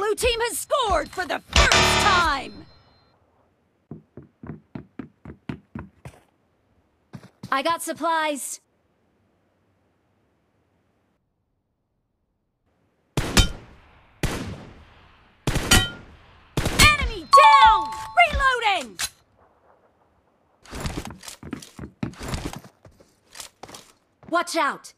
blue team has scored for the first time! I got supplies. Enemy down! Reloading! Watch out!